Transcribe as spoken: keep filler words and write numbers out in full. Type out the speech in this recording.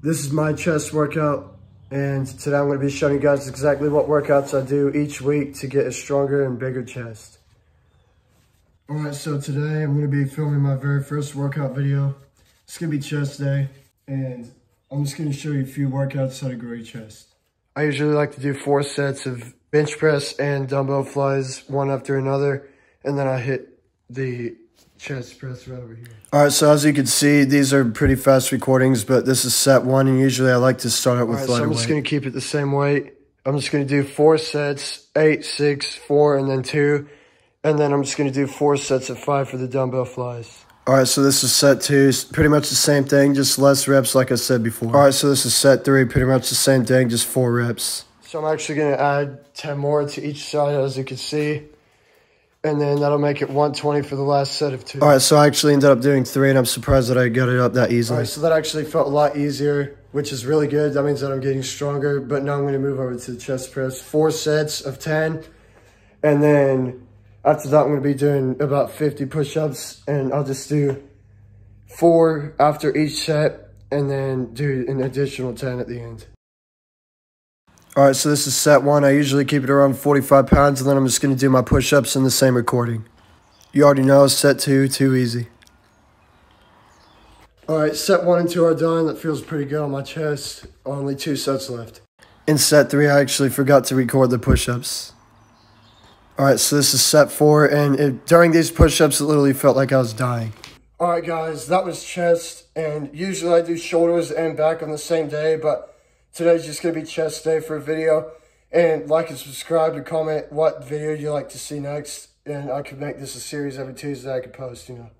This is my chest workout, and today I'm going to be showing you guys exactly what workouts I do each week to get a stronger and bigger chest. Alright, so today I'm going to be filming my very first workout video. It's going to be chest day, and I'm just going to show you a few workouts how to grow your chest. I usually like to do four sets of bench press and dumbbell flies one after another, and then I hit the chest press right over here. All right, so as you can see, these are pretty fast recordings, but this is set one, and usually I like to start out with lighter weight. All right, so I'm just going to keep it the same weight. I'm just going to do four sets, eight, six, four, and then two, and then I'm just going to do four sets of five for the dumbbell flies. All right, so this is set two, pretty much the same thing, just less reps like I said before. All right, so this is set three, pretty much the same thing, just four reps. So I'm actually going to add ten more to each side, as you can see. And then that'll make it one twenty for the last set of two. All right, so I actually ended up doing three, and I'm surprised that I got it up that easily. All right, so that actually felt a lot easier, which is really good. That means that I'm getting stronger, but now I'm going to move over to the chest press. Four sets of ten, and then after that, I'm going to be doing about fifty push-ups, and I'll just do four after each set, and then do an additional ten at the end. All right, so this is set one. I usually keep it around forty-five pounds, and then I'm just going to do my push-ups in the same recording. You already know, set two, too easy. All right, set one and two are done. That feels pretty good on my chest. Only two sets left. In set three, I actually forgot to record the push-ups. All right, so this is set four, and it, during these push-ups, it literally felt like I was dying. All right, guys, that was chest, and usually I do shoulders and back on the same day, but today's just going to be chest day for a video, and like and subscribe and comment what video you like to see next, and I could make this a series every Tuesday I could post, you know.